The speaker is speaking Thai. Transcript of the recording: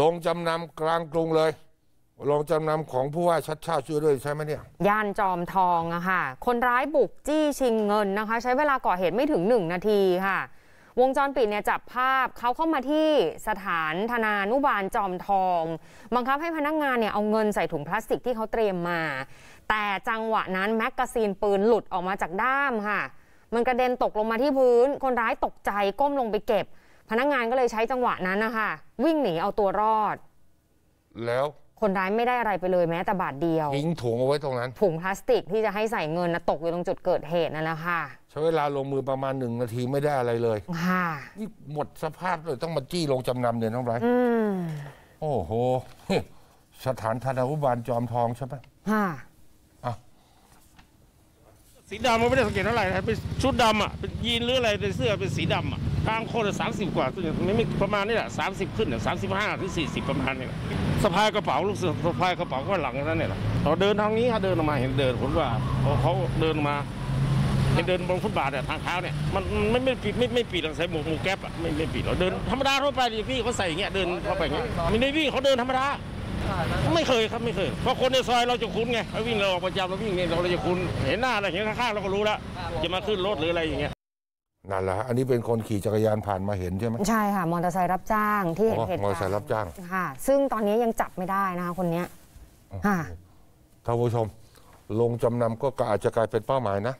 ลงจำนำกลางกรุงเลยลงจำนำของผู้ว่าชัดชาติช่วยด้วยใช่ไหมเนี่ยย่านจอมทองอะค่ะคนร้ายบุกจี้ชิงเงินนะคะใช้เวลาก่อเหตุไม่ถึง1นาทีค่ะวงจรปิดเนี่ยจับภาพเขาเข้ามาที่สถานธนานุบาลจอมทองบังคับให้พนักงานเนี่ยเอาเงินใส่ถุงพลาสติกที่เขาเตรียมมาแต่จังหวะนั้นแมกกาซีนปืนหลุดออกมาจากด้ามค่ะมันกระเด็นตกลงมาที่พื้นคนร้ายตกใจก้มลงไปเก็บพนักงานก็เลยใช้จังหวะนั้นนะคะวิ่งหนีเอาตัวรอดแล้วคนร้ายไม่ได้อะไรไปเลยแม้แต่บาทเดียวทิ้งถุงเอาไว้ตรงนั้นถุงพลาสติกที่จะให้ใส่เงินนะตกอยู่ตรงจุดเกิดเหตุนั่นแหละค่ะใช้เวลาลงมือประมาณ1นาทีไม่ได้อะไรเลยค่ะนี่หมดสภาพเลยต้องมาจี้ลงจำนำเนี่ยน้องไบรท์โอ้โหสถานธนานุบาลจอมทองใช่ไหมค่ะสีดำมันไม่ได้สังเกตเท่าไหร่นะเป็นชุดดำอ่ะเป็นยีนหรืออะไรในเสื้อเป็นสีดำอ่ะทางคน30กว่าตัวนี้ประมาณนี่แหละ30ขึ้นอ่ะ35 ถึง 40ประมาณนี่แหละสะพายกระเป๋าลูกสะพายกระเป๋าก็หลังนั่นเนี่ยแหละเราเดินทางนี้เดินออกมาเห็นเดินผมว่าเขาเดินมาเห็นเดินบนฟุตบาทเนี่ยทางเท้าเนี่ยมันไม่ปิดไม่ปิดหลังใส่หมวกแก๊ปอ่ะไม่ปิดเราเดินธรรมดาทั่วไปดิพี่เขาใส่อย่างเงี้ยเดินเข้าไปเงี้ยไม่ได้พี่เขาเดินธรรมดาไม่เคยครับไม่เคยเพราะคนในซอยเราจะคุ้นไงเราวิ่งเราออกประจำเราวิ่งเนี่ยเราจะคุ้นเห็นหน้าอะไรเห็นข้างๆเราก็รู้แล้วจะมาขึ้นรถหรืออะไรอย่างเงี้ยนั่นแหละอันนี้เป็นคนขี่จักรยานผ่านมาเห็นใช่ไหมใช่ค่ะมอเตอร์ไซค์รับจ้างที่เห็นเหตุการณ์มอเตอร์ไซค์รับจ้างค่ะซึ่งตอนนี้ยังจับไม่ได้นะคะคนนี้ค่ะท่านผู้ชมลงจำนำก็อาจจะกลายเป็นเป้าหมายนะ